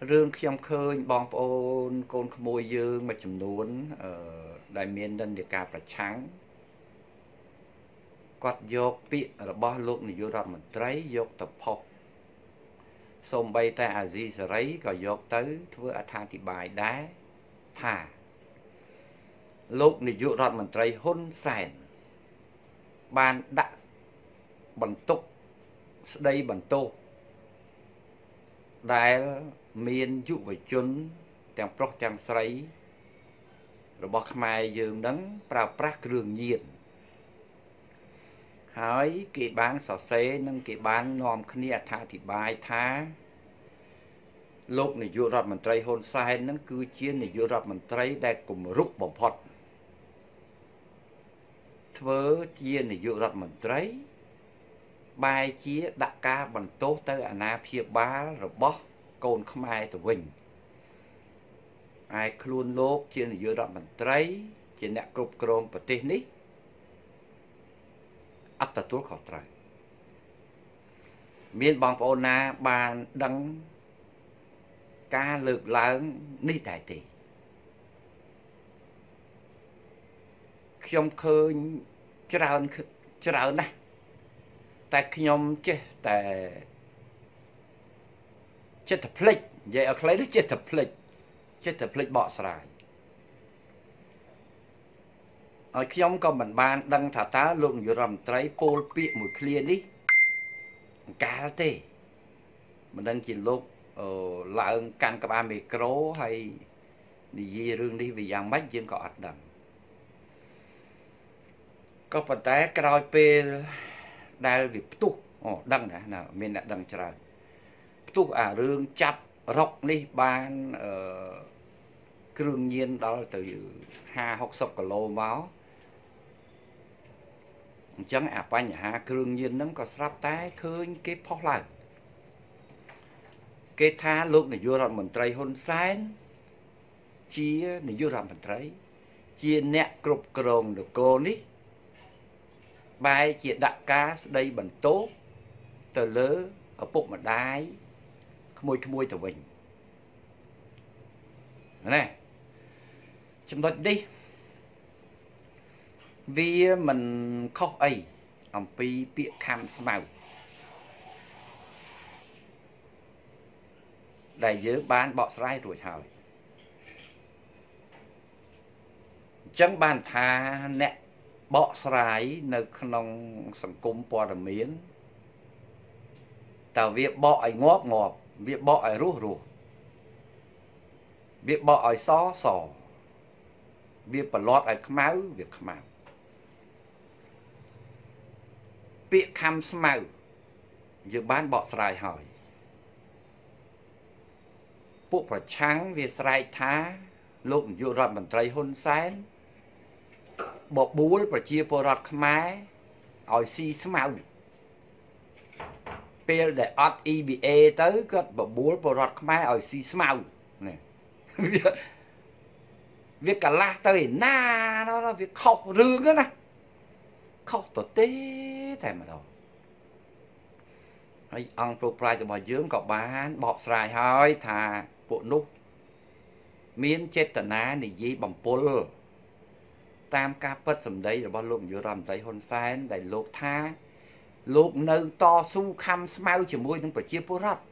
rương khi ông khơi bong ôn con môi dương mà chấm nón ở đại miền đơn địa cà phải trắng quạt dọc bị là bao lúc này vô một trái dọc tập học xong bay ta à gì sấy có dọc tới thưa à thang thì bài đá thả lúc này vô một trái hôn sàn bàn đặt bằng tục đây bằng tô đại miền dụ với chốn tàng prok tàng sấy rồi bọc mai dương đắng prao prak rương nhiên hỏi kỵ bán sò xé nâng kỵ bán nòm khnia tha thì bài tha lúc này dụ rọt mình trai hôn sai nâng cứ chiến này dụ rọt mình trai đẹp cùng rút bổng phật thớ chiến này dụ rọt mình trai bài chia đặt ca bằng tốt tới anh à phía ba rồi bóc côn không ai tụi mình ai luôn lốp chiến này dụ rọt mình trai chiến đẹp cục cồn và tê ní ắt ta tuốt khỏi trời miền bang phố na bàn đắng ca lực lớn đi đại tỷ khiom khơi chợ này tại khiom chết tại chết thập lịch vậy ở lấy đứa chết thập lịch bỏ xài ở khi ông có mình ban đăng thả tá luận vừa làm trái pol bị mùi clear đi cá tê mình đang chỉ lúc là căn cặp micro hay gì rương đi vì dạng bách riêng có ạt đằng có phần té cào pe đai bị tụt đăng nè nào mình đã đăng chờ tụt à rương chập rọc đi ban đương nhiên đó là từ 260 kg máu chẳng à ba nhà ha đương nhiên nó có sắp tái khơi cái phóc lại cái tha lúc này vô làm mình trai hôn sáng chia này vô làm mình trai chia nẹt cục cồn được cô ní bài chia đặt cá đây bằng tốt từ lớn ở bụng mà đái môi từ mình này chúng ta đi vì mình khóc ấy ông pi bịa cam màu đại giới bán bọ sai rồi hỏi chẳng bàn thà nè bọ sai nơi nông sản cung po đầm miến tàu việc bọ ấy ngóp ngọp việc bọ ấy rú rú việc bọ ấy xó xò việc bà lọt ấy máu việc máu việc khám máu dự bán bọ sài hỏi bộ bà trắng việc sài thá lộn dự rọt bằng trái hôn sáng bộ búi bà chia bộ rọt khmái ỏi si máu bây để ọt EBA tới gật bộ búi bộ rọt khmái ỏi si máu nè việc cả la tới na nó là việc khóc rương á nè khóc tổ tế thầy mà đâu ăn pro prai cho bà dưỡng có bán bọt xài hỏi thà bộ nút miếng chết tần á này gì bằng pol tam ca bất sầm đấy rồi bao lúc vừa làm tay hôn sai đại lục tha lục nơi to su khăm smile chỉ môi nó phải chia bố rắp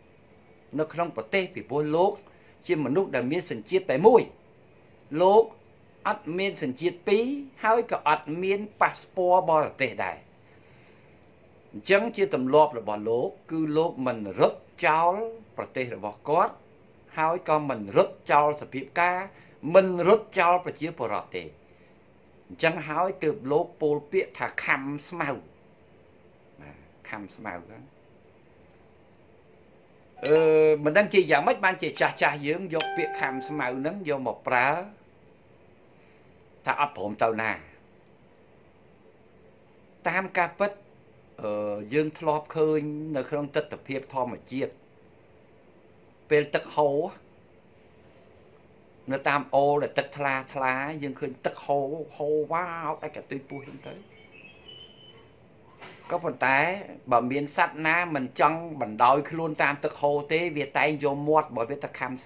nó không có tê vì bố lục chim mà nút đã miên sần chiết tại mũi lốp ăn miên sần chiết pí hay cả ăn miên passport bỏ tệ đại chẳng chia tầm lốp là bỏ lốp cứ lốp mình rất cháu bỏ tệ là bỏ cốt hay con mình rất cháu sập hiệp ca mình rất cháu và chia bỏ tệ chẳng hỏi từ lốp pol biết thà khăm smell đó. Mình đang chỉ giảm mất ban chỉ trà dưỡng vô việc khám màu nắng vô một prá ta ấp hồn tàu nà tam ca bất dương thọp khơi nơi không tích tập hiệp thọ mà chiết về tật hố nó tam ô là tật thla dương khơi tật hố hố wow cái tươi vui tới Có phần té bảo miền sắt na mình trong bản đói luôn tam thực hồ tế Việt tay vô muột bởi vì ta khám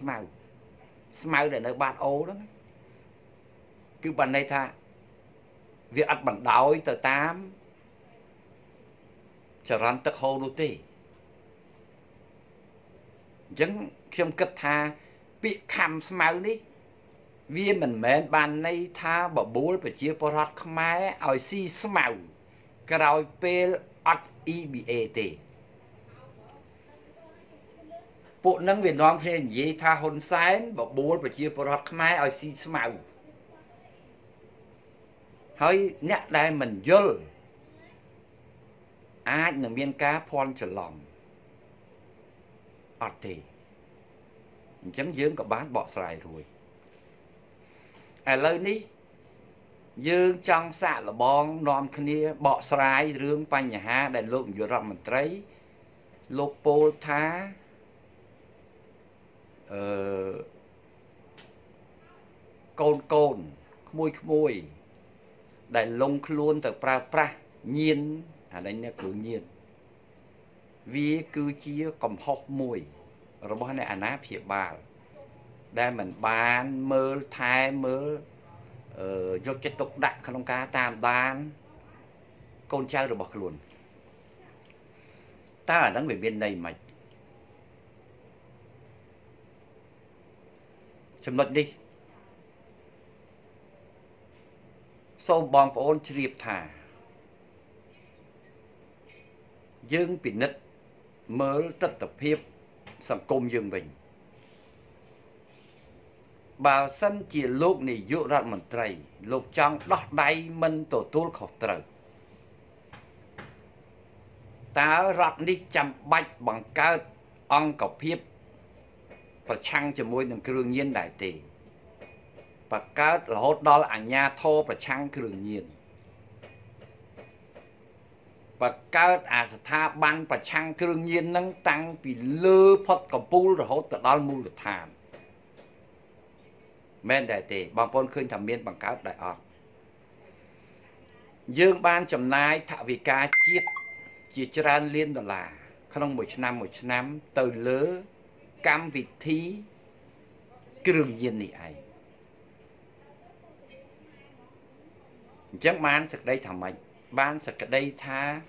smile để nó bát ố đó cứ bản này tha việc ăn bản đói tới tam trở thành thực hồ đôi tí chẳng trong cất tha bị khám smile đi vì mình mến bàn này tha bảo bố phải chia bỏ rát không ai ở si smile cái đòi pê ắt EBAT bộ năng Việt Nam trên dễ tha hôn sáng bảo bố và chia bỏ rát không ai ở si smile hơi nhắc đây mình dơ ai nằm bên cá phôn trở lòng ọt thì chẳng dưỡng có bán bỏ xài rồi à lời ní dương trong xã là bóng nòm khía bỏ xài rương pa nhà ha để lộn vô rộng mình thấy lộp bố thá côn mùi để lông luôn từ pra nhiên à đây nó cứ nhiên vì cứ chia cầm hốc mùi rồi bọn này anh áp hiệp bà đây mình bán mơ thai mơ cho cái tục đặt không cá tam bán con trai rồi bọc luôn ta ở đằng về bên này mà chấm luật đi sau bong của ôn triệp thả dương bị nứt mơ tất tập hiệp sẵn công dương mình bảo sân chỉ lúc này dựa ra một trời lúc trong đó đây mình tổ tốt khổ trời ta rọt đi chăm bạch bằng cao ông cọc hiếp và chăng cho môi đừng cương nhiên đại tỷ và cao là hốt đó là ảnh nhà thô và chăng cương nhiên và các à tha ban và chăng cương nhiên nâng tăng vì lơ phật cổng pul rồi hốt đó là mưu được thảm men đại tỷ bằng con khơi thẩm miên bằng các đại ọt dương ban chầm nai thạ vì ca chiết chỉ ra liên đó là không một năm từ lỡ cam vị thí cương nhiên này ấy chẳng man sực đây thẩm mạnh ban sạc đây tha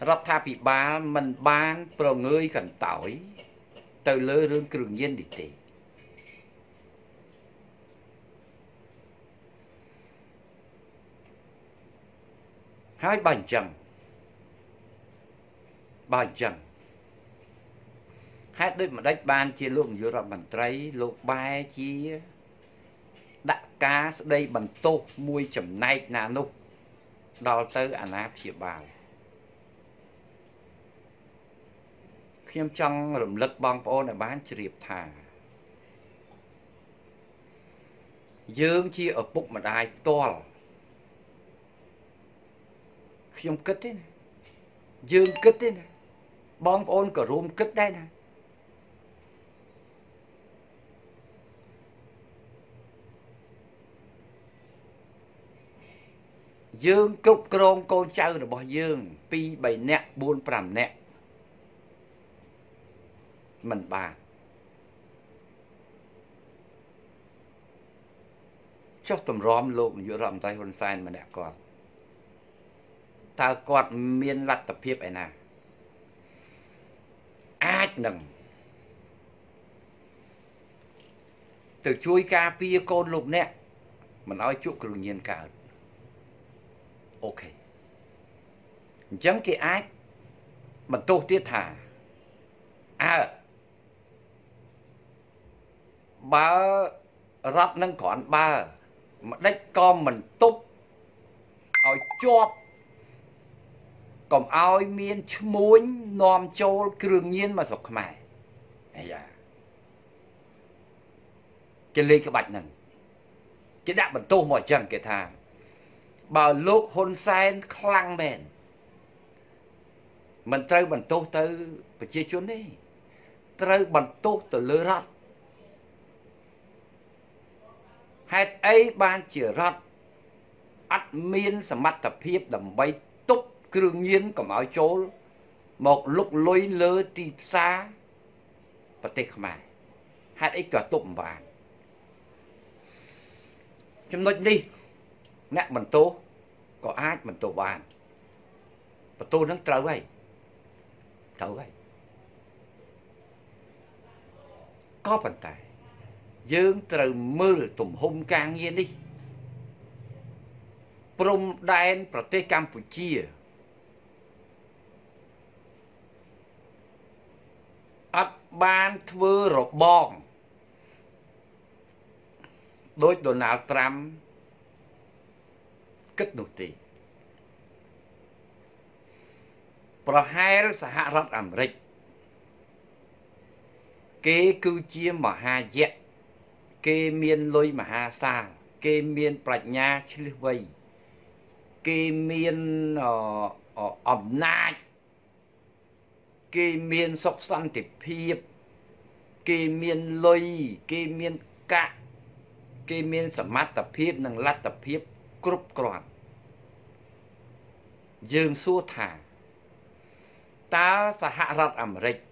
rất tha bị ban mình ban pro người cần tỏi từ lơ rương cường nhiên đi tỉ hai bàn chẳng hát đôi mà đách ban chia luôn giữa bàn trái lục bài chia đặt cá đây bàn tô mui chấm này nà nục đo tới anh áp chịu bào khi em trong rụm lực bong phố này bán chịu thả dương chi ở bụng mà đài to khi em kết thế này dương kết thế này bong phố cả rùm kết đây này dương cục krong con trai rồi bỏ dương pi 7 nẹt 4 5 nẹt mình bà cho tầm róm lộn giữa rậm tay hôn sai mà nẹt còn ta còn miên lặt tập hiệp ấy nè ách nằng từ chuối ca pi con lục nẹt mà nói chụp cường nhiên cả ok chẳng cái ác mà tôi tiết thả ba rắp nâng còn ba mà đách con mình túc ở chóp còn ai miên muối nom cho cường nhiên mà sọc mày cái lên cái bạch này cái đạp mình tô mọi chẳng cái thà bà lúc hôn sen khăng mền mình trâu mình tốt tới và chia chốn đi trâu mình tốt từ lứa rắt hết ấy ban chìa rắt ắt miên sầm mặt tập hiệp đầm bay túc Cương nhiên cầm áo chốn một lúc lối lơ tì xa và tê khmai hạt ích cả tụm bàn chấm nói đi nè mình tô có ai mình tô bàn và tô nó trâu vậy có phần tài dương trâu mưa tụm hôm càng nhiên đi Prom đen Phật tế Campuchia ắt ban thưa rộp bong đối Donald Trump kết nổi tì Pro hai xã Rật Amerik kê cư chia mà ha dẹt kê miên lôi mà ha xa kê miên prạch nha chứ vây kê miên ẩm nạc kê miên sốc xanh tiệp hiệp kê miên lôi kê miên cạ kê miên sả mát tập hiệp nâng lát tập hiệp cốp còn dương xua thả ta xã hạ rật ẩm rịch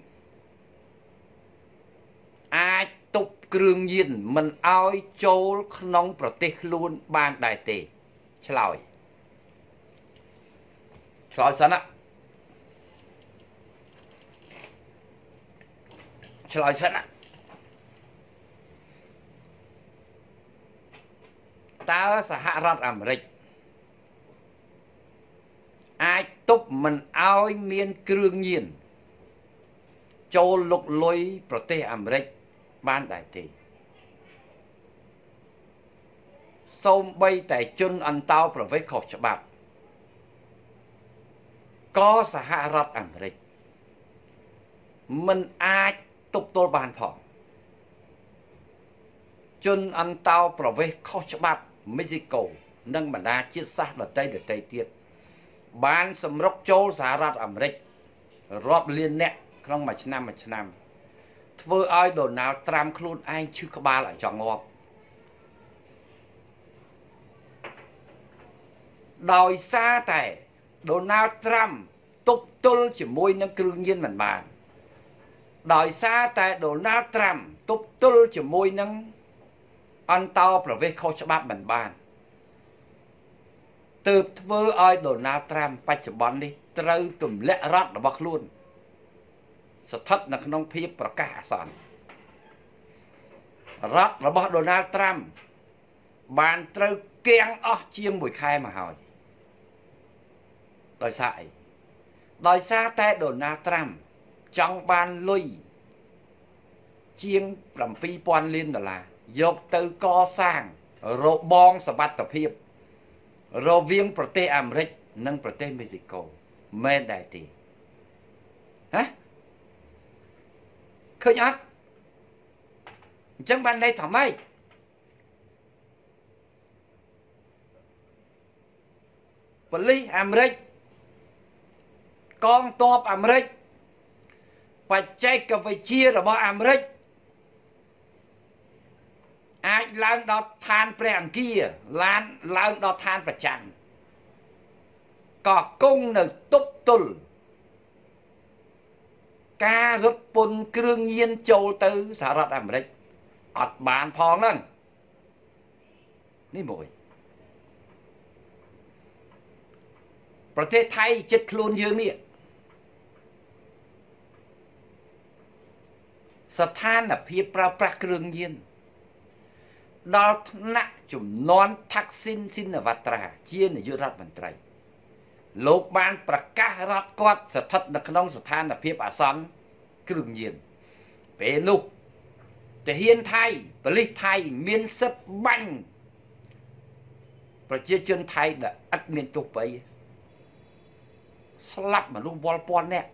ai tục cường nhiên mình oi chôl nông bở tích luôn ban đại tế chá lòi Chloe sẵn ạ. Chloe sẵn ạ. Ta sẽ hạ rật ảm rịch. Ai túc mình oi miên cương nhiên. Châu lục lôi bở tế ảm rịch. Ban đại tế. Xong bay tại chân ăn tao bở với khổ cho bạp. Có xã hạ rật ảm rịch. Mình ai tục tốt bàn phỏng. Chân ăn tao bảo vệ khó cho bạp Mexico. Nâng bản đá chiếc xác đợt tây tiết. Bán xâm rốc chô xã rật ảm rịch. Rọt liên nẹ. Trong mà chân năm. Thưa ai đồ nào Trump luôn anh chứ có ba lại cho ngọt. Đòi xa tẻ. Donald Trump tục tôn chỉ môi nâng cương nhiên màn bàn. Đói xa tại Donald Trump tục tôn chỉ môi nâng ăn tao bảo vệ khói cho bác màn bàn. Từ thơ ơi Donald Trump bạch cho bọn đi trâu tùm lẽ rớt là bác luôn. Sự thật là không phí bà cá hạ sản. Rớt là bác Donald Trump bàn trâu kén ớt chiêm mùi khai mà hỏi. Đòi xa tại Donald Trump trong ban lùi chiên rằm pi quan liên đó là dọc từ co sang rồi bong sả bát tập hiệp rồi viên bờ tây Amerik nâng bờ tây Mexico mê đại tỷ hả khơi nhát chẳng ban đây thảm ấy bờ tây Amerik con top Amerik và chạy cả về chia là bọn Amerik ai lãng đó than bèn kia lãng đó than và chẳng có công nợ túc tùl ca rút bồn cương nhiên châu tư xã rật Amerik ọt bàn phong lắm ní mùi bởi thế thay chết luôn dương nịa Sở than là phía bảo bạc rương nhiên. Đó nạ chùm non thắc xin xin ở vạt trà. Chiên ở dưới rát bàn trầy. Lột bàn bạc cá rát quát. Sở thật là khăn ông sở than là phía bảo sẵn. Rương nhiên. Về lúc. Để hiên thay. Và lý thay miên sấp banh. Và chia chân thay là ác miên tục bấy. Sở lắp mà lúc vô bọn nè.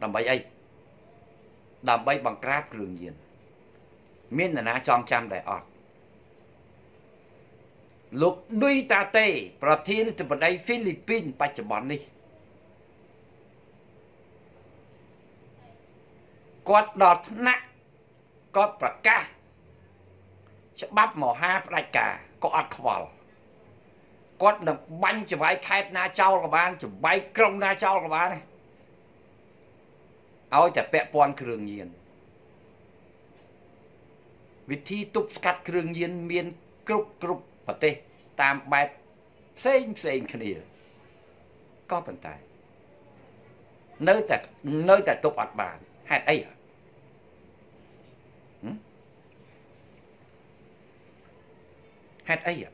Làm bấy ấy. Đàm bay bằng crap rừng nhiên. Miên là ná trong trăm đại ọt. Lúc đuôi ta tê, bà thiên từ bật đây Philippines bạch cho bọn đi. Quát đọt nặng, quát bà ca. Chắc bắp mỏ ha bà đạch cả, có ọt khóa. quát đập banh chỉ vay kẹt na châu các bạn chỉ vay krong na châu các bạn này, áo chặt bẹp pon kêu nhiên, vị thi tụp cắt kêu nhiên miên cướp cướp bờ tê tam bẹt xén xén kia, có vận tải, nơi tại tụp ạt bàn hạt ấy à? Hạt ấy à?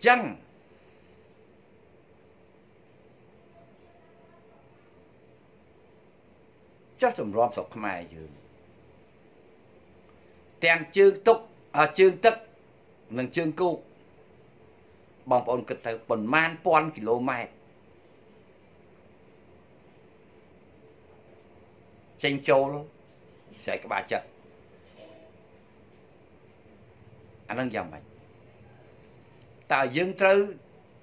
Chăng chắc sầm rộp sọc mai chứ tem chương túc à chương tức nâng chương cụ bằng bọn cực thử bẩn man pon km chênh châu luôn sẽ các bà chật anh đang dòng mình ta dương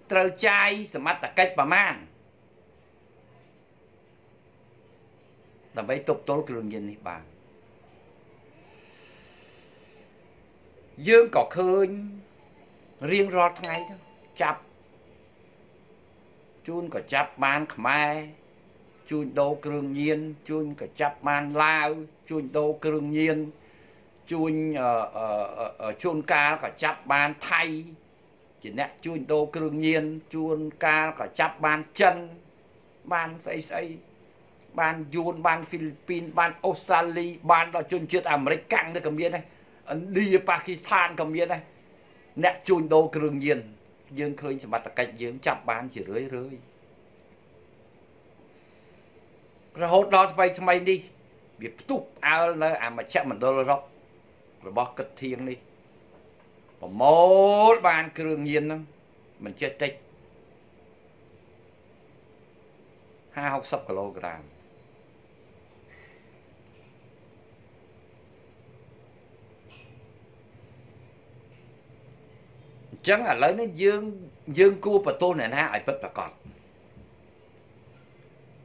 trâu chai sầm mắt ta cách bà man là mấy tục tố cái lương dân này bà dương có khơi riêng rót ngay đó chập chun có chập man khmer chun đô cường nhiên chun có chập man lao chun đô cường nhiên chun chun ca có chập man thay chỉ nè chun đô cường nhiên chun ca có chập man chân man xây ban Jun, ban Philippines, ban Australia, ban đó chôn chết American đấy cầm nhiên này, India, Pakistan cầm nhiên này, nẹt chôn đô cường nhiên, dương khơi mặt ta cạnh dương chạp ban chỉ rưới, rồi hốt đó vay thay đi, bị tụp áo là mà chạm mình đô la rốc, rồi bóc cật thiêng đi, và một ban cường nhiên đó, mình chết tích, 260 kg. Chẳng là lấy nó dương cua và tôn này na ai bất bà cọt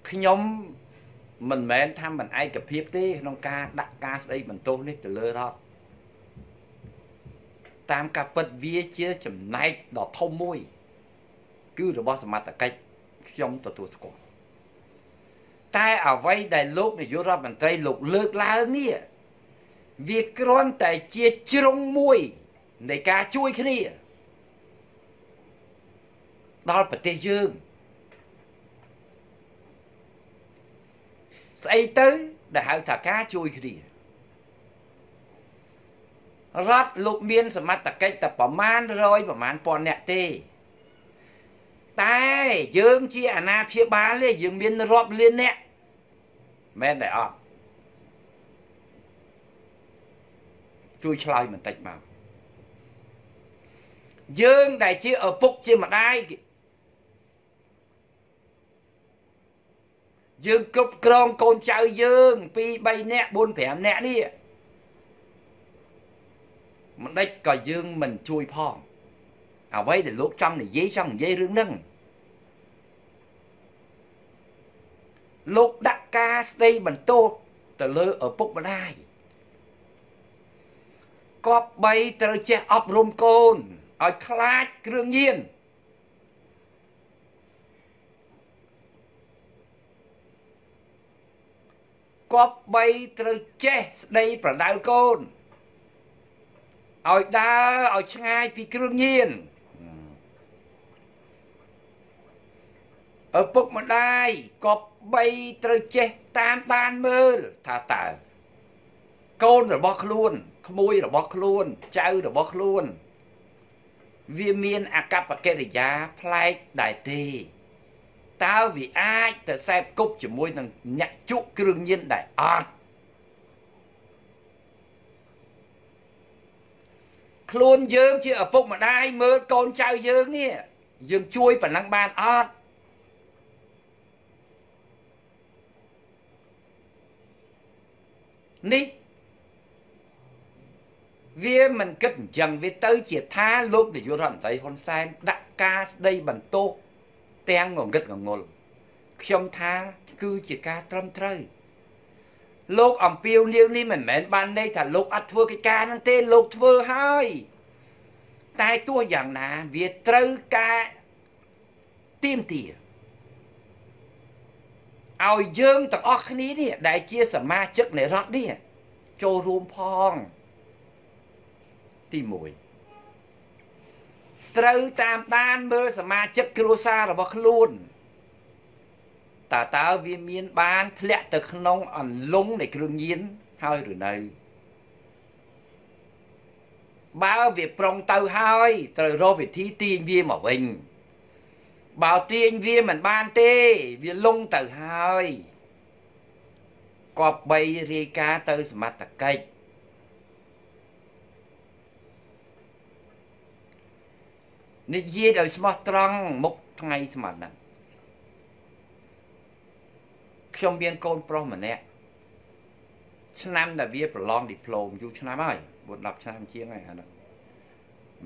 khi nhóm mình mẹ tham mình ai gặp hiệp thế nông ca đặt ca đây mình tôn hết từ lơ đó tam ca vật vía chia chấm này đỏ thông môi cứ được bao mặt ở cách trong tổ tuột cổ tai ở vây đại lục này vô ra bàn tay lục lược la nia việc con tại chia trong môi để ca chui cái nia đó là tê dương xây tới để hậu thả cá chui đi rót lục miên sầm mặt tập cách tập bỏ man rồi bỏ man pon nẹt tê tai dương chi à na phía ba lên dương miên rót lên nẹt mẹ đại ọ chui chơi mình tạch màu dương đại chi ở phúc chi mặt ai dương cốc con cháu dương pi bay nè bốn phèm nè đi mình đây còi dương mình chui phong à vậy thì lúc trăm này dễ xong dễ rương nâng lúc đắc ca đây mình tô từ lơ ở phúc bên ai có bay từ che ấp rôm côn ở khát đương nhiên có bay từ che đây phải đào côn ở đá ở ngay vì đương nhiên ở bục một đai có bay từ che tan tan mưa thả tả côn rồi bóc luôn môi rồi bóc luôn cháo rồi bóc luôn vì miền Akapakeriya play đại tê tao vì ai tờ xem cốc chỉ môi thằng nhặt chút đương nhiên đại ạt luôn dương chứ ở phúc mà đai mơ con cháu dương nè dương chui và năng ban ạt ní vì mình kết dần với tới chia tha lúc để vô rộng tới hôn sai đặt ca đây bằng tô tên ngồi kết ngồi không tha cứ chỉ ca trâm trời lúc ông piêu niêu ni mình mẹ ban đây thà lúc ăn thua cái ca nó tên lúc thua hai แต่ตัวอย่างน่ะវាត្រូវការទៀមទាឲ្យយើងទាំងអស់គ្នានេះដែលជាសមាជិកនៃរដ្ឋនេះចូលរួមផងទី1ត្រូវតាមដានមើលសមាជិកគ្រួសាររបស់ខ្លួនតើវាមានបានធ្លាក់ទៅក្នុងអន្លង់នៃគ្រឿងញៀនហើយឬនៅបើវាប្រុងទៅហើយត្រូវរកវិធីទាញវាមកវិញបើទាញវាមិនបានទេវាលងទៅហើយក៏បីរាយការណ៍ទៅសមត្ថកិច្ចនិយាយដោយស្មោះត្រង់មុខថ្ងៃស្មារតីខ្ញុំមានកូនប្រុសម្នាក់ឆ្នាំដែលវាប្រឡងឌីប្លូមយូរឆ្នាំហើយ10ឆ្នាំជាងហើយអានោះ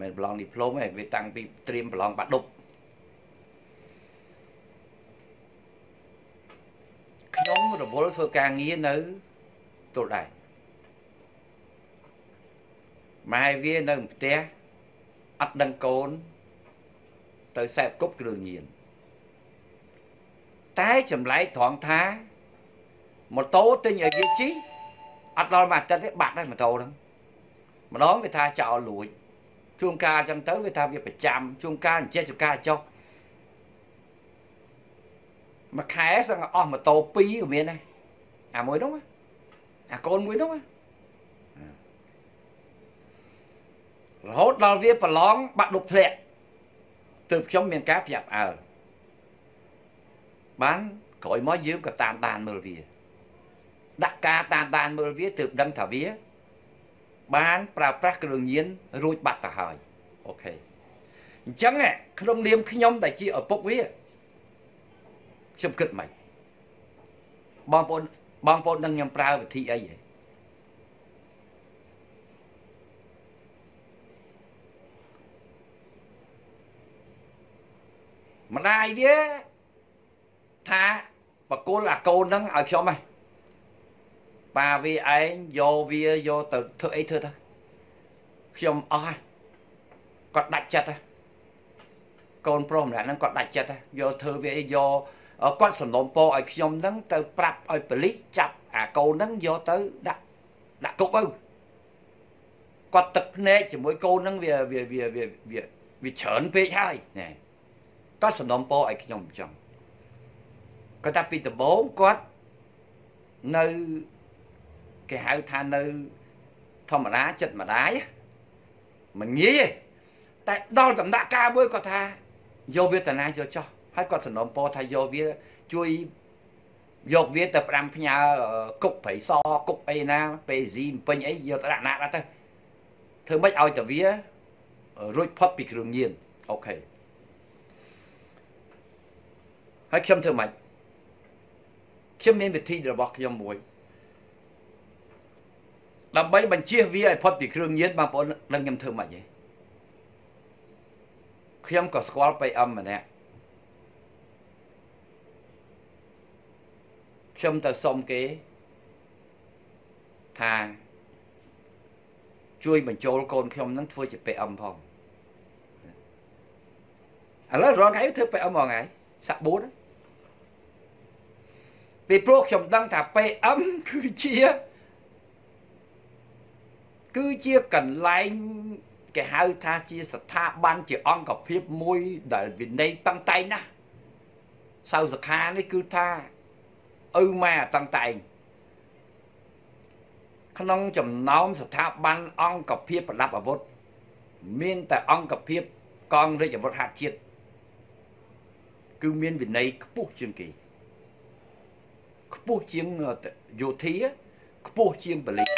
មិនប្រឡងឌីប្លូមទេវាតាំងពីត្រៀមប្រឡងបាក់ឌុបខ្ញុំរវល់ធ្វើការងារនៅទួលដែកម៉ែវានៅផ្ទះអត់ដឹងកូនទៅសេពគប់គ្រឿងញៀនតែចម្លែកត្រង់ថាម៉ូតូទិញឲ្យវាជិះអត់ដល់មួយអាទិត្យទេបាត់ហើយម៉ូតូហ្នឹងម្ដងវាថាចោលលួចជួងការអញ្ចឹងទៅវាថាវាប្រចាំជួងការអញ្ចេះជួងការចុះមួយខែសឹងអស់ម៉ូតូ2ក៏មានដែរអាមួយនោះអាកូនមួយនោះរហូតដល់វាប្រឡងបាក់ឌុបធ្លាក់ទើបខ្ញុំមានការប្រាប់អើបានក្រោយមកយើងក៏តាមដានមើលវាដាក់ការតាមដានមើលវាទើបដឹងថាវាបានប្រើប្រាស់គ្រឿងញៀនរួចបាត់ទៅហើយអូខេអញ្ចឹងក្នុងនាមខ្ញុំដែលជាឪពុកវាខ្ញុំគិតមិនបងប្អូនដឹងខ្ញុំប្រើវិធីអីហ៎ម្ដាយវាថាបកគលអាកូនហ្នឹងឲ្យខ្ញុំហ៎ប៉ាវាឯងយកវាយកទៅធ្វើអីធ្វើទៅខ្ញុំអស់ហ៎គាត់ដាច់ចិត្តហ៎កូនប្រុសម្នាក់ហ្នឹងគាត់ដាច់ចិត្តហ៎យកធ្វើវាអីយកគាត់សំណូមពរឲ្យខ្ញុំហ្នឹងទៅប្រាប់ឲ្យប៉ូលីសចាប់អាកូនហ្នឹងយកទៅដាក់គុកទៅគាត់ទឹកភ្នែកជាមួយកូនហ្នឹងវាច្រើនពេកហើយណែគាត់សំណូមពរឲ្យខ្ញុំអញ្ចឹងគាត់ថាពីដំបូងគាត់នៅគេហៅថានៅធម្មតាចិត្តម្ដាយមិនងាយទេតែដល់ដំណាក់កាលមួយគាត់ថាយកវេទនាយកចោះហើយគាត់សំណូមពរថាយកវាជួយយកវាទៅប្រាំផ្ញើគុកប្រៃសគុកអីណាពេស៊ីម្ពិញអីយកទៅដាក់ណាដាក់ទៅធ្វើម៉េចឲ្យតែវារួចផុតពីគ្រឿងញៀនអូខេហើយខ្ញុំធ្វើម៉េចខ្ញុំមានវិធីរបស់ខ្ញុំមួយដើម្បីបញ្ជៀសវាឲ្យផុតពីគ្រឿងញៀនបងប្អូនដឹងខ្ញុំធ្វើម៉េចទេខ្ញុំក៏ស្គាល់PMម្នាក់ខ្ញុំទៅសុំគេថាជួយបញ្ចូលកូនខ្ញុំនឹងធ្វើជាPMផងឥឡូវរងថ្ងៃធ្វើPMហ្នឹងហើយសាក់4ពីព្រោះខ្ញុំដឹងថា PM គឺជាកន្លែងគេហៅថាជាស្ថាប័នជាអង្គភាពមួយដែលវិន័យតឹងតែងណាស់សៅសខានេះគឺថាឪម៉ែតឹងតែងក្នុងចំណោមស្ថាប័នអង្គភាពប្រដាប់អាវុធមានតែអង្គភាពកងរាជអាវុធហត្ថជាតិគឺមានវិន័យខ្ពស់ជាងគេខ្ពស់ជាងយោធាខ្ពស់ជាងប៉ូលីស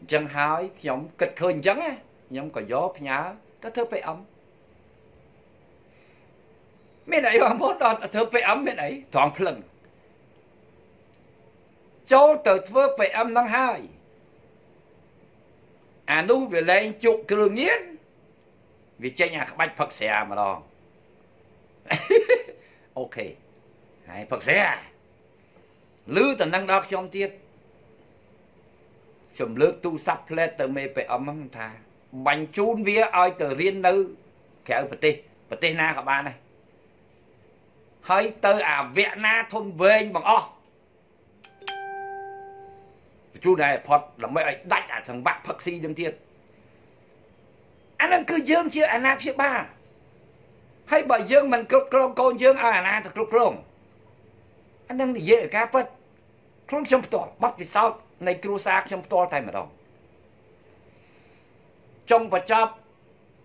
អញ្ចឹងហើយខ្ញុំគិតឃើញអញ្ចឹងខ្ញុំក៏យកផ្ញើទៅធ្វើPMមានអីបងប្អូនដល់ធ្វើPMមានអីត្រង់ភ្លឹងចូលទៅធ្វើPMហ្នឹងហើយអានោះវាលែងជក់គ្រឿងញៀនវាចេញអាក្បាច់ផឹកស្រាម្ដងអូខេហើយផឹកស្រាលឺតំណឹងដល់ខ្ញុំទៀតខ្ញុំលើកទូរស័ព្ទផ្លែតទៅមេPMហ្នឹងថា bánh chun vía ai từ riêng nữ kéo bật tê na các bạn này hơi từ à Việt Na thôn về bằng o chú này phật là mấy ấy đạch à thằng bạn phật si dương thiên anh đang cứ dương chưa anh na phía ba hay bởi dương mình cướp côn con dương ở anh na thật cướp côn anh đang thì dễ cá phật không chấm to bắt thì sao này kêu xa chấm to tay mà đâu trong vật chất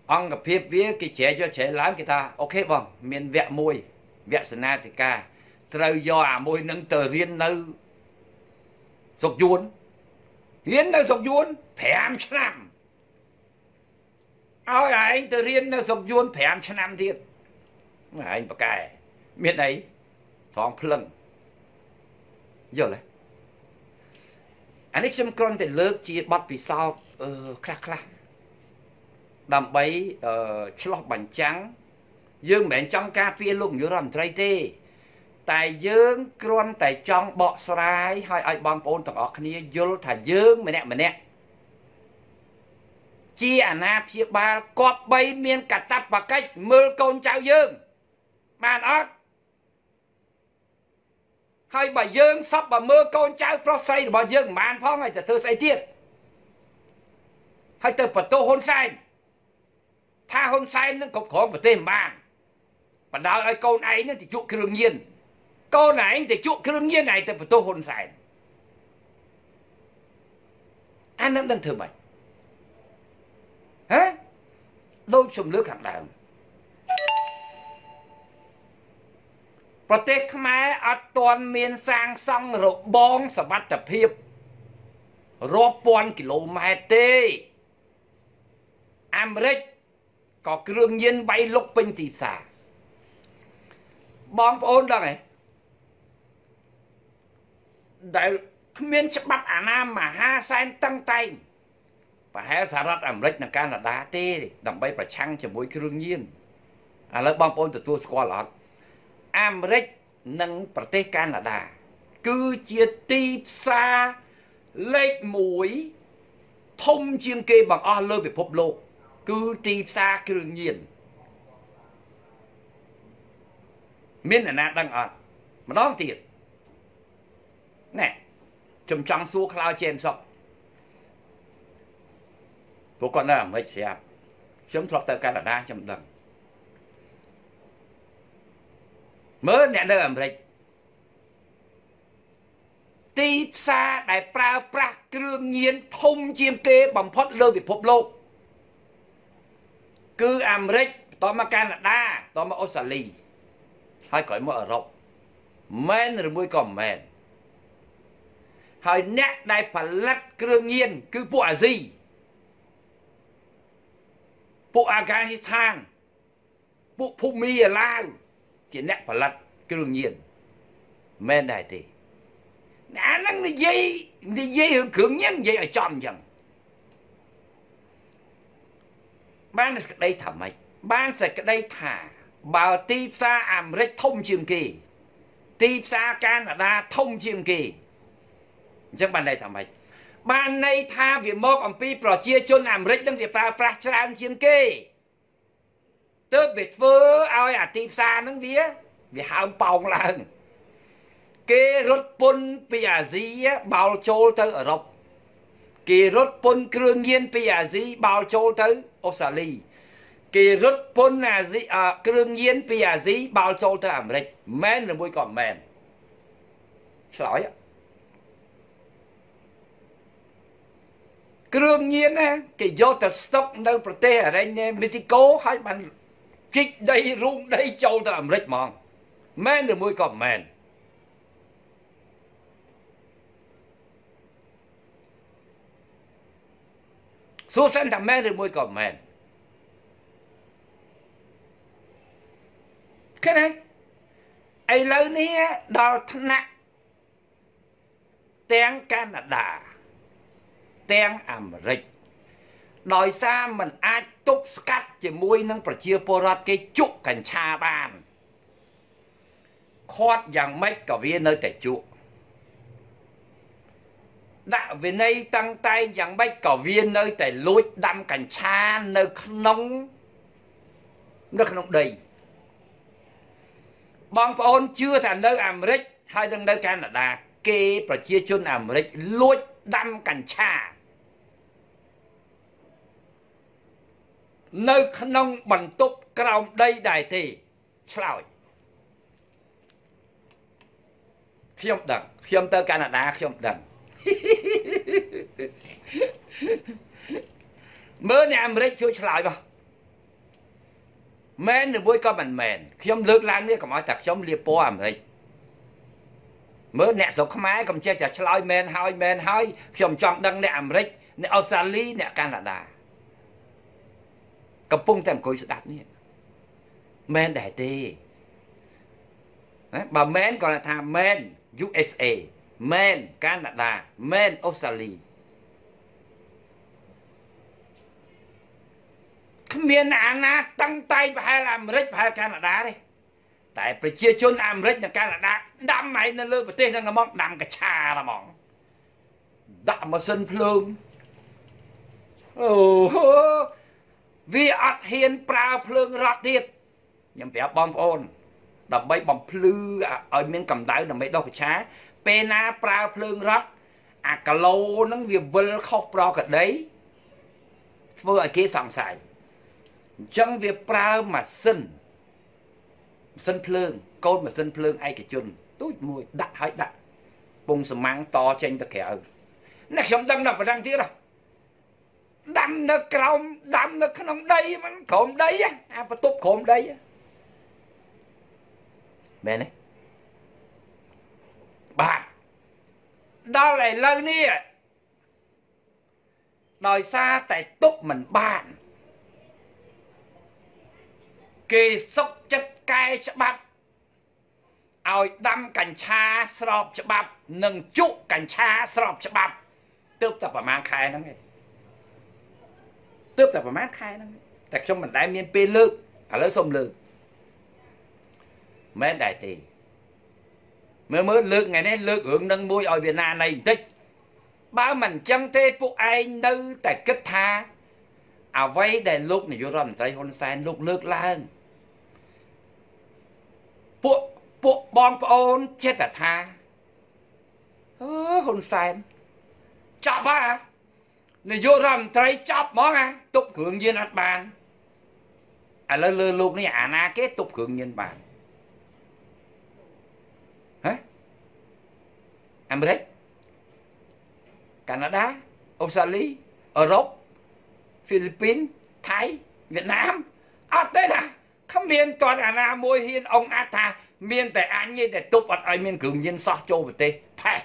ông gặp phía vía cái trẻ cho trẻ lắm cái ta ok vâng miền vẹ môi vẹ sơn na thì ca trời do môi nâng tờ riêng nơi sọc yuan riêng nơi sọc yuan phèm chăm ôi anh tờ riêng nơi sọc yuan phèm chăm thiệt mà anh bà cài miền ấy thong phừng giờ này anh ấy chấm con để lớp chia bắt vì sao khạc khạc đầm bấy chọc bánh trắng dương mẹ trong ca phía lúc nhớ làm trái tê tại dương con tại trong bọ xoay hay ai bom ôn tập ở kia vô thả dương mẹ nè chia anh à chia ba cọp bay miên cả tắt và cách mưa con trao dương màn ớt hay bà dương sắp bà mưa con trao pro xây bà dương màn phong này thơ xây tiết hay từ bà tô hôn xanh tha hôn sai nó cột khổ và tên bàn và đào ai con ấy nó thì chuộng cái đương nhiên con này thì chuộng cái đương nhiên này thì phải tôi hôn sai anh đang thử mày hả đôi chùm lứa khẳng đẳng và tết khmer ở toàn miền sang sông rồi bong sập bát tập hiệp rồi pon km America có đương nhiên bay lục bên tịp xả bóng ôn đâu này đại miền bắt Hà Nam mà ha sen tăng tay và hé xả rắt ẩm rách là Canada tê đầm bay và trăng cho mỗi đương nhiên à lớp bóng ôn từ tua squad lọt ẩm rách nâng Tây Canada cứ chia tịp xa lệch mũi thông chiên kê bằng o lơ về phốp lô cứ tìm xa cứ nhiên miễn là nát đang ở mà đó tiền nè chấm trắng xua khao trên sọc bố con là mấy xe chấm thọc tờ ca là đa chấm đằng mới nè đỡ ẩm rịch tìm xa đại pra pra cứ nhiên thông chiêm kê bằng phót lơ bị phốp lô cứ Americ, tóm mà Canada, tóm mà Australia, hay cõi mà ở Rộng, men rồi mui còn men, hay nét đại phật lát đương nhiên cứ bộ gì, bộ Afghanistan, bộ Phumi ở Lao, chỉ nét phật lát đương nhiên, men đại thì, anh năng đi dây hưởng cưỡng nhân dây ở tròn chẳng. Bán sẽ đây thả mạch, bán sẽ đây thả bảo tiếp xa Americ thông trường kỳ, tiếp xa Canada thông trường kỳ, chắc bạn đây thả mạch, bạn này tha việc mô còn pi bỏ chia chôn Americ đang việc bảo bà trang trường kỳ, tớ việc vỡ ai à tiếp xa nóng vía, việc hạ ông bóng là kê rốt bôn bì à dí bảo chô tớ ở Rộng. Kì rốt bôn krương nhiên bì à dí bảo chô tớ Australia, kì rút bốn là gì à, cương nhiên bây giờ gì bao châu tới America, men là mối còn men, sỏi, cương nhiên á, cái do từ stock đâu Brazil ở đây Mexico hay bạn chích đây rung đây châu tới America mòn, men là mối còn men, số sẵn thằng mẹ rồi môi còn mẹ cái này ấy lâu nế đào thân nặng tiếng Canada tiếng America đòi xa mình ai tốt cắt chỉ môi nâng bởi chia bó rọt cái chụp cảnh cha bàn khót dàng mách cả viên nơi tại chụp nạ về nay tăng tay chẳng bách cỏ viên nơi tại lối đâm cảnh xa nơi nóng nó không đầy bọn phôn chưa thành nơi Americ hay nơi Canada kê và chia chôn Americ lối đâm cảnh xa nơi nông bằng túc trong đây đại thì sao khiêm đẳng khiêm tơ Canada khiêm đẳng mới này Americ chưa lại bao men được vui có bản mền khiêm lược lang nữa còn nói thật chống liệp po Americ mới nè số máy còn chơi chặt lại men hơi khiêm chọn đăng nè Americ nè Australia nè Canada cặp bông tem cối đặt nè men đại tê bà men còn là thà men USA men Canada men Australia miền Anh tăng tay và hai làm Mỹ và Canada đấy tại phải chia chôn làm Mỹ và Canada đâm máy nó lơ và tên nó móc đâm cả cha là mỏng đạm mà sân phơm vì ở hiền pra phơm rót tiệt nhầm béo bom ôn đập bay bom phư ở miền cầm đáy đập bay đau cái chá pena pra phơm rót à cả lâu nó việc vơ khóc pro cả đấy vừa ở kia sòng sài chẳng việc pra mà sân phơm con mà sân phơm ai cái chun tối mùi đặt hay đặt bùng sầm máng to trên tất cả nó không đăng đập và đăng tiếc đâu đâm nó không đây mà khổm đây à phải tốt khổm đây á mẹ này bạn đó lại lần đi đòi xa tại tốt mình bạn kỳ sốc chất cay chất bắp ôi đâm cảnh xa sọp chất bắp nâng chút cảnh xa sọp chất bắp tớp tập vào mang khai nó nghe tớp tập vào mang khai nó nghe tại trong mình đại miên pê lược à lỡ xông lược mấy đại tỷ mới lược ngày nay lược hưởng nâng môi ở Việt Nam này tích ba mình chân thế phụ ai nư tại kết tha à vay để lúc này vô ra mình thấy hôn sen lúc lược lan phụ bom ôn chết là tha hôn sen chọc à này vô ra mình thấy chọc món à tục hưởng dân hạt bàn à lơ lơ lúc này à na kết tục hưởng dân bàn Americ, Canada, Australia, Europe, Philippines, Thái, Việt Nam. À thế là không miền toàn là môi hiên ông Ata miền tại anh như tại tụp ở miền cường nhiên so châu về tê. Thầy,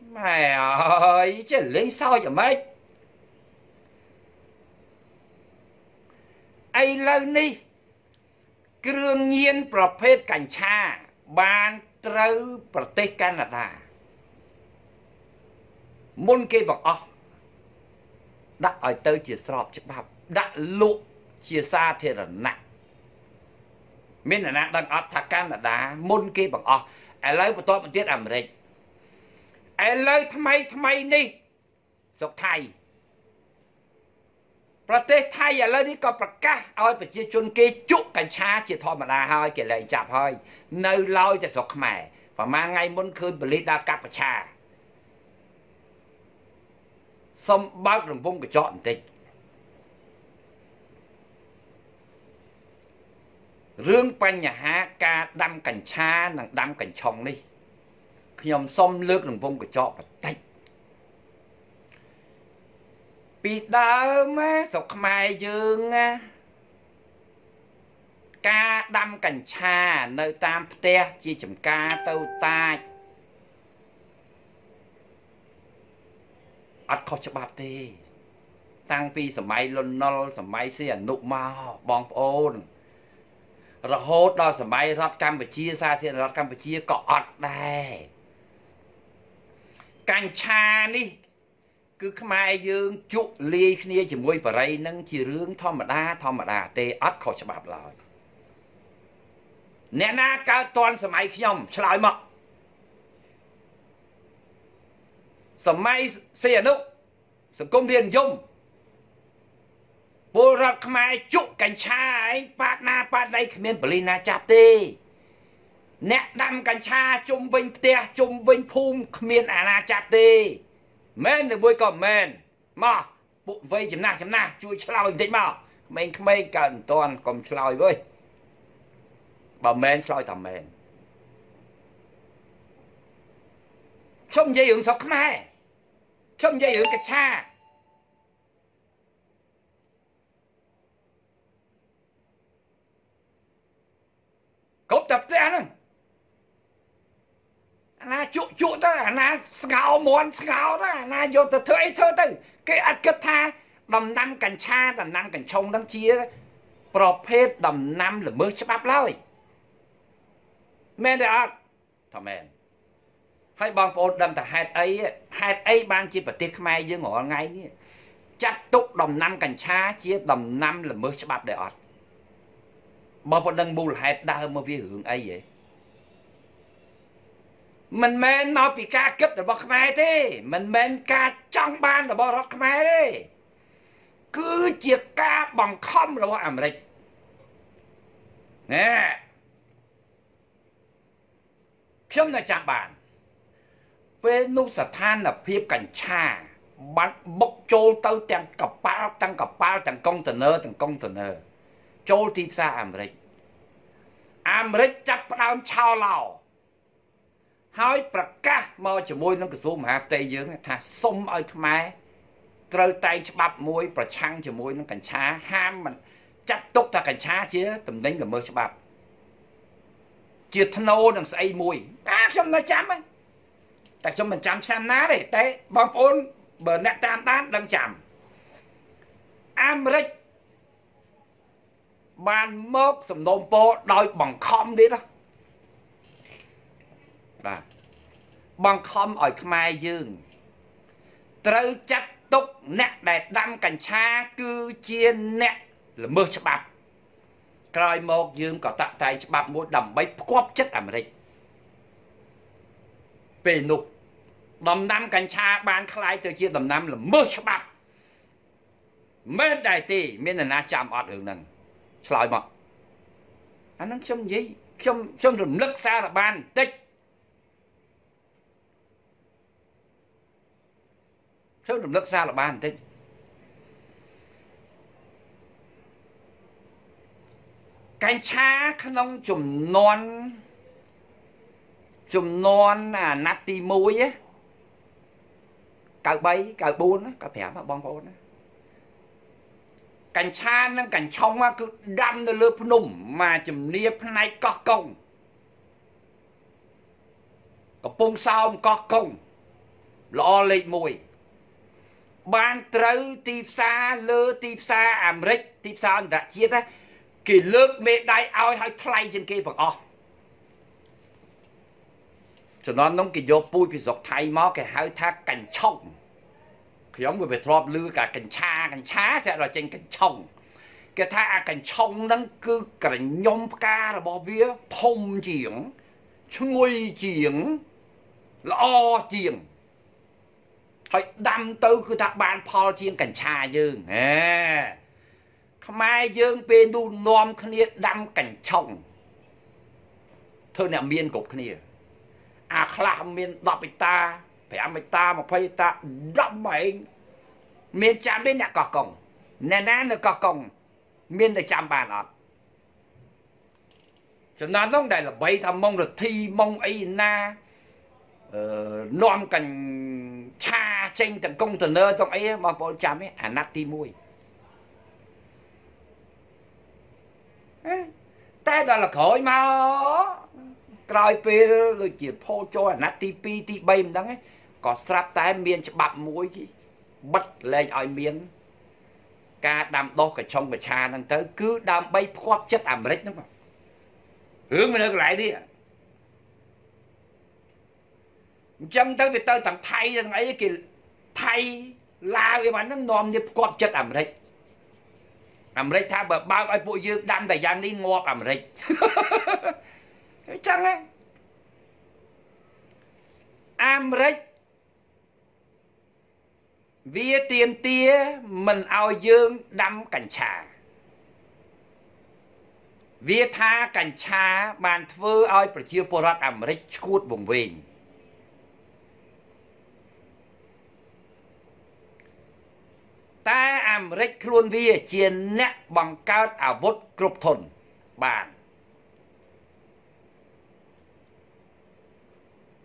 mày ơi chứ lấy sao vậy mấy? Ai lâu ni, cường nhiên pro phết cảnh cha ban trâu bờ tây Canada môn kê bọc ó đã ở tới chia sọp chấp bạp đã lụ chia xa thì là nặng miền là nặng đang ở thà Canada môn kê bọc ó ai lấy một tôi một tiết Americ ai lấy thay đi sọc Thai bờ tây Thai ai lấy đi còn bờ cá ai phải chia chôn kê chút cảnh xa chia thôi mà là hơi kể lại chạp hơi nơi lôi cho sọc mẹ và mang ngay muốn khơn bởi lý đa cặp và cha xong bác rừng vung cái chọn tình rương quanh nhà hát ca đâm cảnh xa nàng đâm cảnh chồng đi khi ông xong lướt rừng vung cái chọn và tạch bị đau má sọc mẹ dương á ca đâm cảnh xa nơi tam pte chia chấm ca tâu ta ắt khó cho bạp tê tăng pi sầm máy lôn nol sầm máy xe nụ màu bong ôn rồi hốt đó sầm máy rót Campuchia xa thì rót Campuchia có ọt đây cảnh xa đi cứ mai dương chụp ly kia chỉ môi vào đây nâng chỉ rướng thom mà đa tê ắt khó cho bạp lại nè na cả toàn sầm máy khi nhom lại mọc สมัยเสียนุสังคมเรียนยมโบราณขมายจุกันชาปาดนาปาดใดเขมรปรินาจับตีแนะนำกันชาจุ่มวิงเตียจุ่มวิงภูมิเขมรอาณาจับตีเมนหรือบุยก็เมนมาปุ่มวิงจำนาจำนาช่วยชาวอินเดียมาเมนเมนกันตอนกลมชาวเว้ยบ่เมนชาวต่ำเมนส้มใจหยุดสกไม่ส้มใจหยุดกันชาcốp tập ra luôn, na trụ trụ ta, na sào mòn sào ta, na vô từ thơi thơi từ cái ăn cất tha đầm năm cành cha đầm năm cành trông đằng chia, bọp hết đầm năm là mới chấp lôi, men đấy à, thằng men, hay bằng phốt đầm hạt ấy ban chi bật tiết mai với ngõ ngay ní, chặt túc đầm năm cành cha chia đầm năm là mới chấp đấy à. Bà bọn đang bù hạt đa hơn mà vì hưởng ấy vậy. Mình mến mà bị ca cấp là bọc mẹ thế. Mình mến ca trong ban là bọc mẹ thế. Cứ chia ca bằng không là bọc Ảm Rịch. Nè. Xong là chạm bàn. Với nụ sở than là phía cảnh trà. Bạn bốc chôn tới tăng cặp bao, tăng cặp bao, tăng công tờ nơ, tăng công tờ nơ. Châu tiếp xa Ảm Rịch chắc bắt đầu chào lào. Hỏi bạc cá mơ cho môi nâng cửa số mà hạp tê dưỡng. Thà xông ơi khám ai. Trời tay cho bạp môi bà chăng cho môi nâng cảnh trá. Hàm mình chắc tốt ta cảnh trá chứ. Tầm đánh là mơ cho bạp. Chịu thân ô nâng xây môi. Á xong nó chạm ấy. Tại xong mình chạm xăm ná đấy. Tế bóng phôn bờ nẹ tan tán đang chạm. Ảm Rịch ban mốt sầm nôm po đôi bằng khom đi đó, à bằng khom ở Khmer Dương, trâu chặt túc nét đẹp đâm cảnh cha cứ chia nét là mưa chập bập, cài một dương có tặng tay chập bập mũi đầm bấy quắp chất Ảm Rịch, về nụ đầm nam cảnh cha ban khai từ chia đầm nam là mưa chập bập, mấy đại tỷ miền Nam chạm ở đường nằng lại mà anh đang châm gì châm rừng lấp xa là ban tích châm rừng lấp xa là ban tích cánh cha không chùm non à nát ti môi á cào bay cào buôn á cào phèm á bong phôn á cảnh cha nâng cảnh trong cứ đâm nó lơ phùm mà chùm nia phun này có công có pung sao có công lo lên mùi ban trâu tiệp xa lơ tiệp xa Ảm Rịch tiệp xa anh đã chia ra kỳ lược mẹ đại ao hay thay trên kia bằng o cho nó nông kỳ vô bùi bị dọc thay máu cái hai thác cảnh trong giống người về thọp lư cả cảnh cha sẽ là trên cảnh chồng cái tha cảnh chồng đang cứ cảnh nhom ca là bỏ vía thông chuyện chui chuyện lo chuyện hãy đâm tư cứ thạc bàn phò chuyện cảnh cha dương nè không ai dương bên đu nom kia đâm cảnh chồng thưa nè miên cục kia à khla miên đọc ta phải ăn ta mà phải ta đậm mày miền chạm bên nhà cỏ cồng nè nè cỏ cồng miền để chạm bàn ạ cho nên lúc này là bấy thầm mong là thi mong ấy na non cần cha tranh tận công tận nơi trong ấy mà bọn chạm ấy à nát ti mùi ta đó là khởi mà còi pe rồi chỉ phô cho nát ti pi ti bay đắng ấy có sáp tai miên bập mũi chứ bật lên ở miên ca đam đo cả trong cả cha đang tới cứ đam bay khoác chất Ảm Rịch đúng không hướng mình lại đi chăm tới việc tới thằng thay thằng ấy kì thay la cái bánh nó nòm như khoác chất Ảm Rịch tha bờ bao ai bụi dương đam thời gian đi ngọt Ảm Rịch chăng ấy Ảm Rịch Vía tiền tía mình ao dương đâm cảnh trà. Vía tha cảnh trà bàn thơ ao bởi chiêu bồ rát ẩm rích cút bổng vinh. Ta ẩm rích luôn vía chia nét bằng cao ảo vốt cục thôn bàn.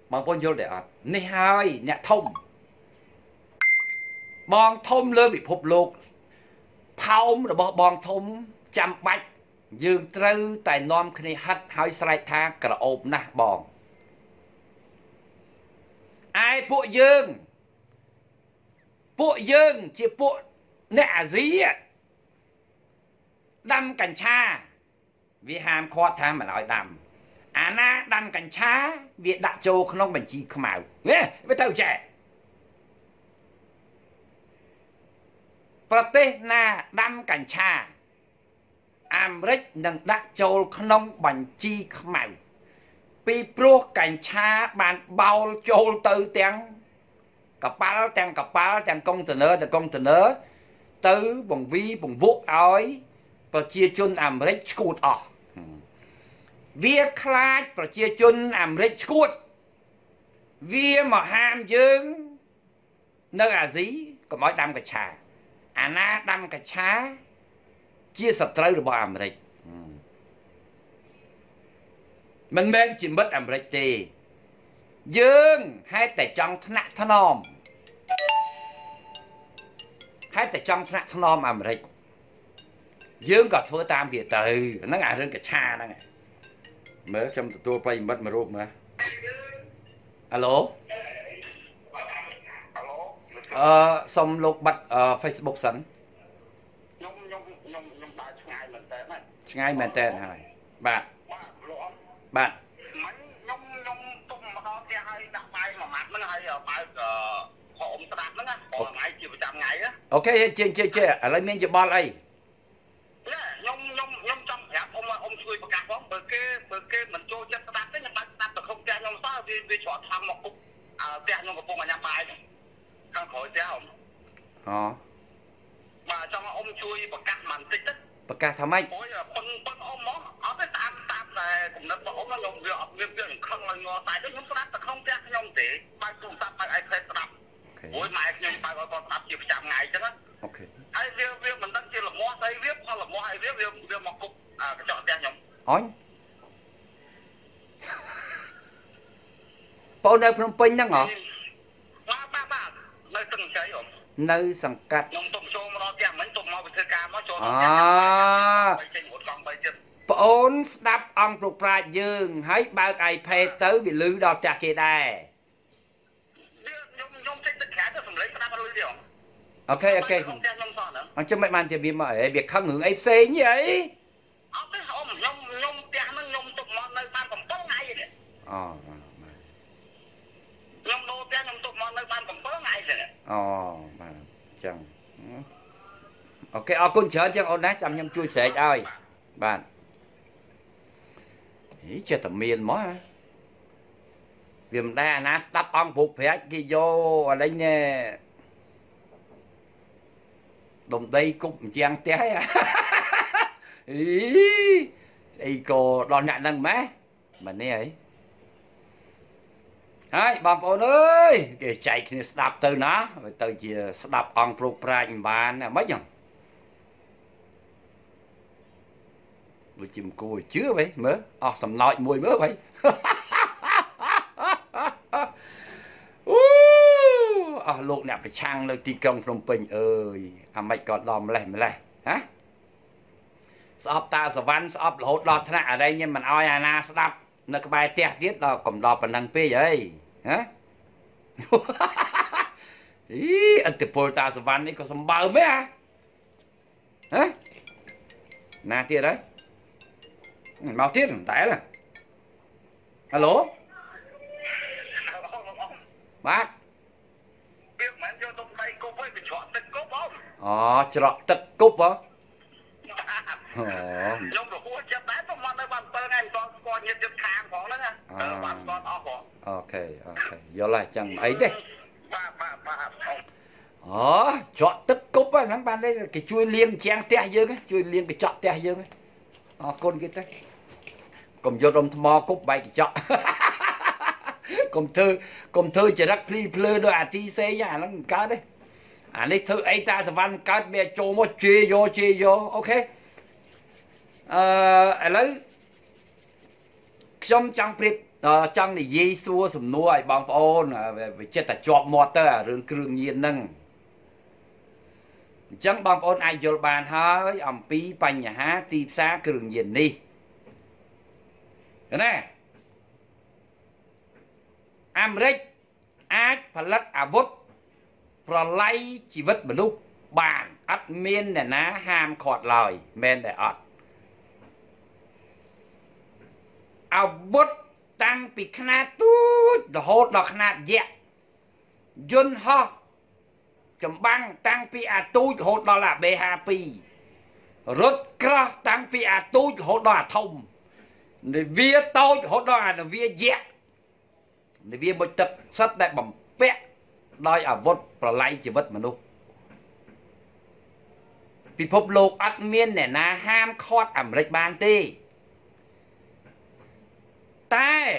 Bằng bốn vô để ạ. Này hai nhạc thông. Bọn thông lơ bị phục lục Phong rồi bọn thông chăm bạch dương trâu tài non khi hết hỏi sài tha cả ốm nà bọn. Ai bộ dương? Bộ dương chỉ bộ nạ dí đâm cảnh cha. Vì hàm khó tham mà nói đâm à na đâm cảnh cha vì đã châu không bằng chi không ảo. Với tao trẻ Prate na đâm cảnh trà Amrich nâng đắc châu nông bánh chi khmàu Vì pro cảnh trà bàn bao châu tư tiếng Cả ba tiếng container Tư bồng vi bồng vũ ối Và chia chun Amrich cút ọ Vía khla và chia chun Amrich cút Vía mà ham dương Nâng à dí Có mỗi đâm cảnh trà Anna đâm cả chá chia sập trâu được bỏ ẩm rịch. Mình mê chỉ mất ẩm rịch thì dương hai tại trong nặng thân ôm. Hai tại trong nặng thân ôm ẩm rịch. Dương có thua tam biệt tử nó ngại hơn cả cha nó ngại. Mới trong tôi bay mất mà rộp mà. Alo. Xong lục bật Facebook sẵn ngay mẹ tên hả? Bạn Ok, chê ở lấy mình cho bọn ấy Căn khối thế không? Ờ Mà trong ông chui bậc cát màn tích á Bậc cát thầm anh Ôi là bậc ông mó Ở cái tam này Cũng nâng bậc ông nó nhộm dựa Nguyên viên không là ngồi Tại đức nhóm sát là không chắc nhóm thế Bài cùng sát bài ai khét đập Ôi mày nhưng bài gọi con đập chỉ phải chạm ngày chứ đó Ok Ai viết mình đang chỉ là mó thấy viết Hoặc là mó hay viết viết mọc cục À cái chọn thế nhóm Ôi Bọn này Phnom Penh năng hả? Nơi sẵn cắt Bốn đáp ông phục ra dương Hãy bao ai phê tới bị lưu đọc chạc kia đây Ok Ông chứ mấy bạn thì việc khăn hưởng ấy xế như ấy Ờ Nhóm đô tiếng nhóm tụt mong nơi ban cầm bớ ngay rồi Ồ, mà chẳng Ok, ồ con chở chẳng ổn nát chăm nhóm chui sệt ơi Bạn Ý, chơi tầm miền mó hả Vì mình đây là đắp ông phục phép kia vô Ở đây nè Đồng đây cũng chẳng té hả Ý Ý cô đòn nạn năng má Mà nè ấy Hãy subscribe cho kênh Ghiền Mì Gõ Để không bỏ lỡ những video hấp dẫn Hả? Ý, anh tự bố ta sẽ văn này có xong bao mấy hả? Hả? Nà tiết đấy Màu tiết rồi, đáy rồi Alo? Bác Việc mà anh cho tổng tay cốp ấy, phải chọn tật cốp không? Ờ, chọn tật cốp hả? Nhưng mà hút chất đáy tổng văn này bàn tơ ngay Có nhiệt chất kháng phóng đó nha Tớ bàn con ốc phóng Ok, ok, vô lại chẳng ấy thế Chọn tức cúp á, nắng ban đấy cái chui liêng chang té dương á, chui liêng cái chọt té dương á. Con kia tới. Cầm vô đông thmo cúp bay cái chọt. Cầm thơ chỉ rắc pli plơ đôi à ti xe nha, nó cỡ đấy. À lấy thơ ấy ta văn cát bè chô mô chê vô, ok. Lấy trong trang prip trong này Giêsu sầm nuôi bằng ôn về chết ta chọp motor rừng cường nhiên nâng. Chẳng bằng ôn ai dồn bàn hơi ẩm phí bánh nhà hát tìm xa cường nhiên đi. Thế này. Amrích ác phá lất à vút phá lấy chỉ vứt bởi lúc bàn ắt miên nè ná ham khọt lời men để ọt à vút tăng bị khá nát tút đồ hốt đọc khá nát dẹp dân ho chấm băng tăng bị à tút hốt đó là bê hà bì rốt cơ tăng bị à tút hốt đó là thông để vía tút hốt đó là vía dẹp. Nếu viên một tật sắt đại bẩm bẹ đòi ở vốt và lay chỉ vất mà luôn. Vì phốp lục ắt miên nè na ham khót ẩm rạch bàn tì. Ta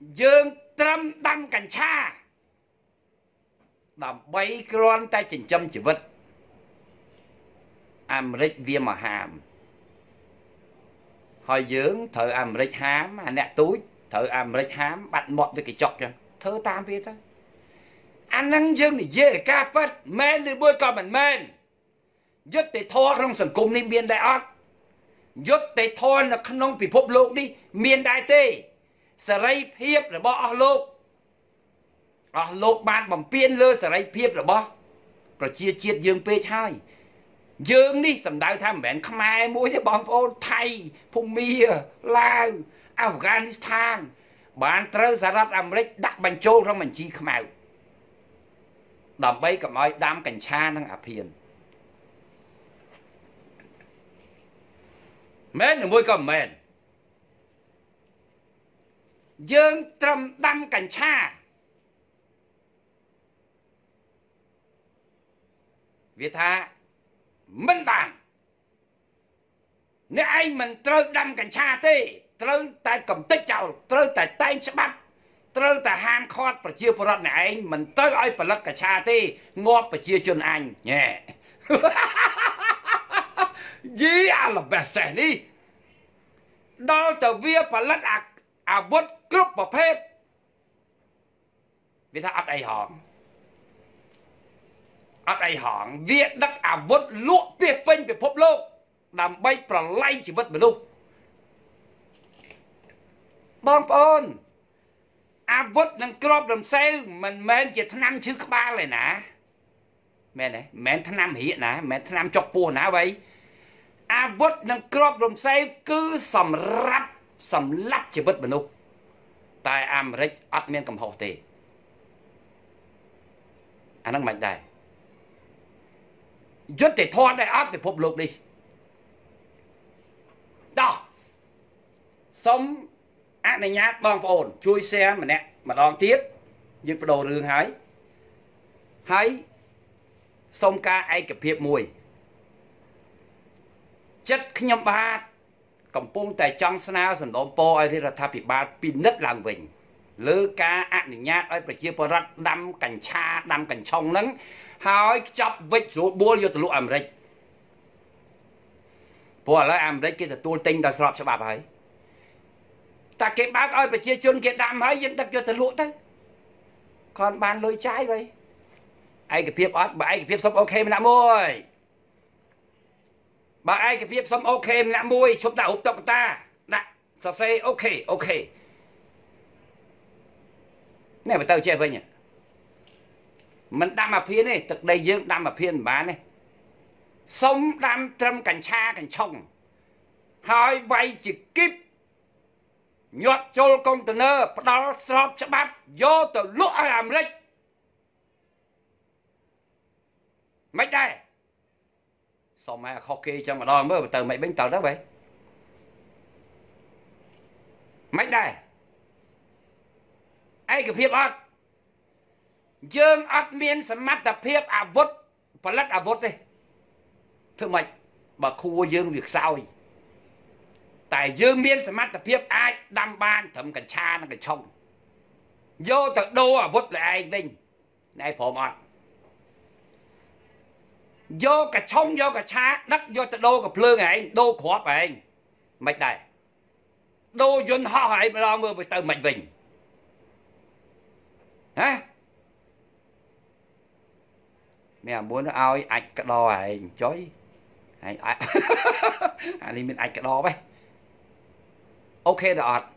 dương trăm đăng cảnh xa. Đầm bấy kron ta chỉnh châm chỉ vất. Ẩm rạch viên mà hàm. Hồi dưỡng thợ ẩm rạch hám à nẹ túi. Thở ảm rách hám bắt mọt được cái chọc kìa. Thơ tam viết đó. Anh năng dương thì dễ ca bất. Mên thì bôi còn mình mên. Dứt thì thô trong sẵn cung đi miền đại ớt. Dứt thì thô nó khăn nông bị phốp lục đi. Miền đại tê. Sở rây hiếp rồi bỏ ớt lục. Ớt lục bạn bằng biên lơ sở rây hiếp rồi bỏ. Rồi chia chiết dương pê chai. Dương đi sẵn đau tham vẹn khám ai mũi thì bóng phô thay. Phùng mìa, lao Afghanistan, bạn trâu Sa Rát Amric đặt bánh trôi trong mình chi khmau, đầm bay cầm ơi đám cảnh cha năng áp hiền, men được môi cầm men, dương trầm đâm cảnh cha, Việt Tha, minh bản, nếu anh mình trâu đâm cảnh cha tê. Trâu ta cầm tích chào, trâu ta tay sẽ bắt. Trâu ta hàn khót và chia phá rớt này anh. Mình tới ơi phá lật cả cha tê. Ngọt và chia chân anh. Nhẹ. Dí à là bè xẻ đi. Đó tờ vía phá lật à vốt cướp và phết. Vì ta ắt ai hỏng. Ắt ai hỏng. Viết đất à vốt lụa biệt bênh biệt phốp lô. Làm bay phá lây chỉ vứt bởi lô. Bọn bọn à vứt nâng cốp đầm xe. Mình mến chỉ tháng năm chứ các ba lại nả. Mến tháng năm hiện nả. Mến tháng năm chọc bùa nả vậy. À vứt nâng cốp đầm xe. Cứ xầm rắp xầm lắp chỉ vứt bình úc. Tại ám rích ớt miên cầm hồ tì. À nâng mạnh đây. Dứt thì thoát đây ớt thì phục lục đi. Đó. Sống ác này nhát bong phồn chui xe mà nè mà đòn tiết nhưng đồ rương hái hái sông ca ai kịp hiệp mùi chất khi nhầm ba cầm pung tại trong sna sần đom po ai thì là tháp bị ba pin nứt làng vịnh lứa ca ác này nhát ai phải chia pha rắt đâm cảnh cha đâm cảnh chong nắng hái chọc vịt rồi buôn vô từ lũ ẩm rịch buôn là ẩm rịch kia là tuôn tinh ta sọp cho bà ấy. Ta kệ bác ơi phải chia chôn kệ đạm hỡi dân ta cho ta lụa tới. Còn bàn lôi trái vậy. Ai kịp hiếp ớt bà ai kịp hiếp xong ok mà nạ môi. Bà ai kịp hiếp xong ok mà nạ môi. Chúng ta hụp tộc ta. Đã. Sao xe ok. Này bà tao chê vậy nhỉ. Mình đam ạp hiên này. Thực đây dương đam ạp hiên bà này. Sống đam trâm cảnh cha cảnh chồng. Hỏi vay chỉ kíp. Nhọt chôl container bắt đầu sọp cho bắp vô từ lúc ai làm rích. Mấy đây. Sao mẹ khó kì cho mà đo mới từ mấy bên tàu đó vậy. Mấy đây. Ai kịp hiếp ớt. dương ắt miên sắm mắt tập hiệp à vốt và lát à vốt đi thưa mày bà khu dương việc sao tại dương miên sắm mắt tập hiệp ai đam ban thầm cả cha nó cả chồng vô tận đô à vốt lại ai vinh này phổ mọt vô cả chồng vô cả cha đất vô tận đô cả plương này đô khó phải mạch này đô dân họ hãy lo mưa với tờ mạch vinh hả mẹ muốn ao ảnh cái đo ảnh chói ảnh đi mình ảnh cái đo vậy ok rồi.